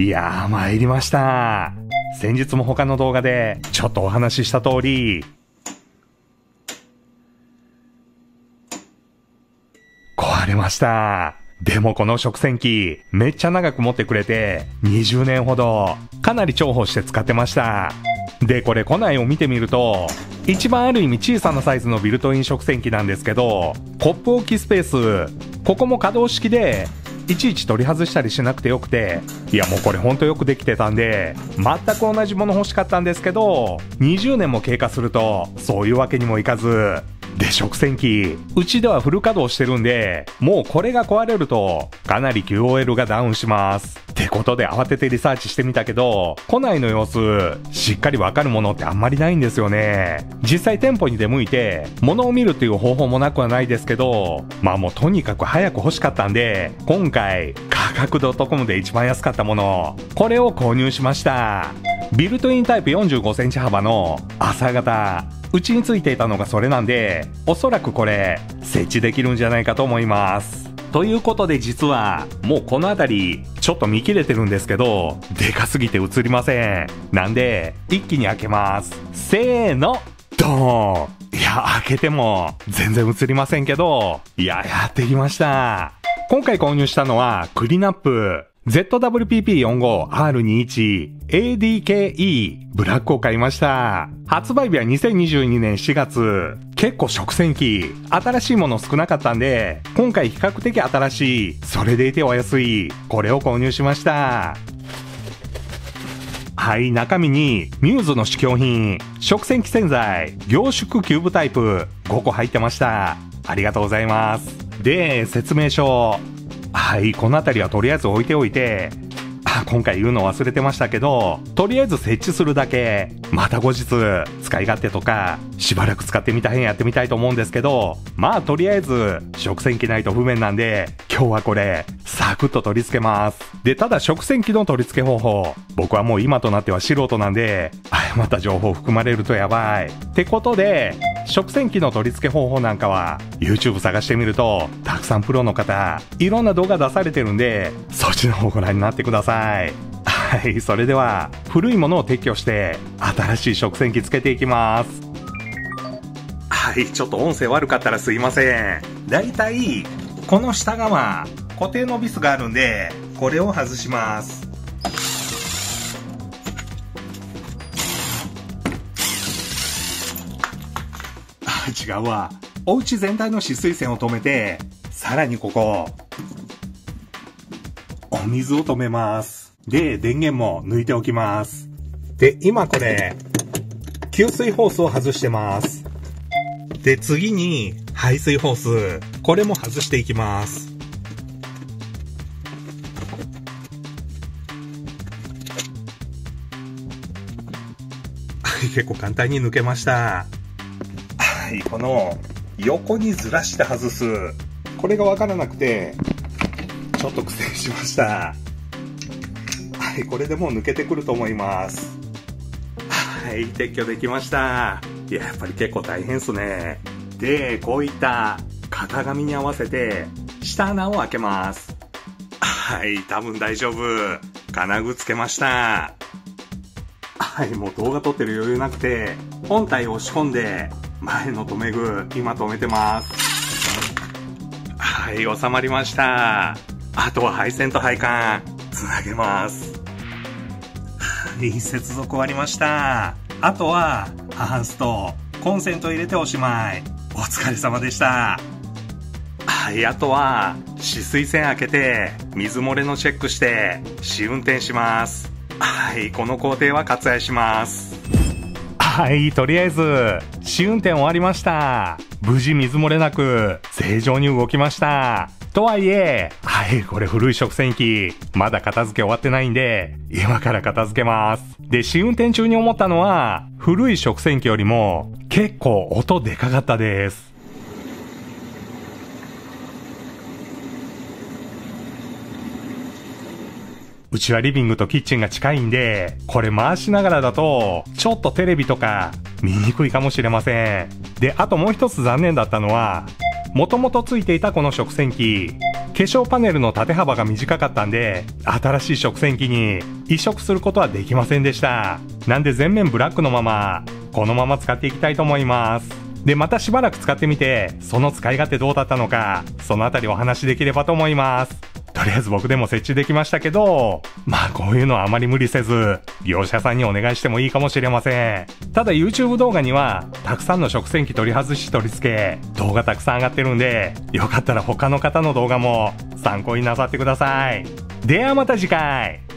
いやー、参りました。先日も他の動画でちょっとお話しした通り、壊れました。でもこの食洗機、めっちゃ長く持ってくれて、20年ほど、かなり重宝して使ってました。で、これ庫内を見てみると、一番ある意味小さなサイズのビルトイン食洗機なんですけど、コップ置きスペース、ここも可動式で、いちいち取り外したりしなくてよくて、いやもうこれほんとよくできてたんで、全く同じもの欲しかったんですけど、20年も経過すると、そういうわけにもいかず、で、食洗機、うちではフル稼働してるんで、もうこれが壊れると、かなり QOL がダウンします。ってことで慌ててリサーチしてみたけど、庫内の様子、しっかりわかるものってあんまりないんですよね。実際店舗に出向いて、物を見るっていう方法もなくはないですけど、まあもうとにかく早く欲しかったんで、今回、価格.com で一番安かったもの、これを購入しました。ビルトインタイプ45センチ幅の朝型。うちについていたのがそれなんで、おそらくこれ設置できるんじゃないかと思います。ということで実はもうこの辺りちょっと見切れてるんですけど、でかすぎて映りません。なんで一気に開けます。せーの、ドーン。いや開けても全然映りませんけど、いややってきました。今回購入したのはクリナップZWPP45R21ADKE ブラックを買いました。発売日は2022年4月。結構食洗機、新しいもの少なかったんで、今回比較的新しい、それでいてお安い、これを購入しました。はい、中身にミューズの試供品、食洗機洗剤、凝縮キューブタイプ、5個入ってました。ありがとうございます。で、説明書。はい、この辺りはとりあえず置いておいて、今回言うの忘れてましたけど、とりあえず設置するだけ、また後日、使い勝手とか、しばらく使ってみたへんやってみたいと思うんですけど、まあとりあえず、食洗機ないと不便なんで、今日はこれ、サクッと取り付けます。で、ただ食洗機の取り付け方法、僕はもう今となっては素人なんで、誤った情報含まれるとやばい。ってことで、食洗機の取り付け方法なんかは YouTube 探してみるとたくさんプロの方いろんな動画出されてるんで、そっちの方ご覧になってください。はい、それでは古いものを撤去して新しい食洗機つけていきます。はい、ちょっと音声悪かったらすいません。だいたいこの下側固定のビスがあるんで、これを外します。違うわ。お家全体の止水栓を止めて、さらにここお水を止めます。で、電源も抜いておきます。で、今これ給水ホースを外してます。で、次に排水ホース、これも外していきます。結構簡単に抜けました。この横にずらして外す、これが分からなくてちょっと苦戦しました。はい、これでもう抜けてくると思います。はい、撤去できました。いや、やっぱり結構大変っすね。で、こういった型紙に合わせて下穴を開けます。はい、多分大丈夫。金具つけました。はい、もう動画撮ってる余裕なくて、本体を押し込んで前の留め具、今留めてます。はい、収まりました。あとは配線と配管つなげます。はい、接続終わりました。あとはハースとコンセント入れておしまい。お疲れ様でした。はい、あとは止水栓開けて水漏れのチェックして試運転します。はい、この工程は割愛します。はい、とりあえず試運転終わりました。無事水漏れなく正常に動きました。とはいえ、はい、これ古い食洗機、まだ片付け終わってないんで今から片付けます。で、試運転中に思ったのは、古い食洗機よりも結構音でかかったです。うちはリビングとキッチンが近いんで、これ回しながらだと、ちょっとテレビとか見にくいかもしれません。で、あともう一つ残念だったのは、もともとついていたこの食洗機、粧パネルの縦幅が短かったんで、新しい食洗機に移植することはできませんでした。なんで全面ブラックのまま、このまま使っていきたいと思います。で、またしばらく使ってみて、その使い勝手どうだったのか、そのあたりお話しできればと思います。とりあえず僕でも設置できましたけど、まあこういうのはあまり無理せず、業者さんにお願いしてもいいかもしれません。ただ YouTube 動画には、たくさんの食洗機取り外し取り付け、動画たくさん上がってるんで、よかったら他の方の動画も参考になさってください。ではまた次回。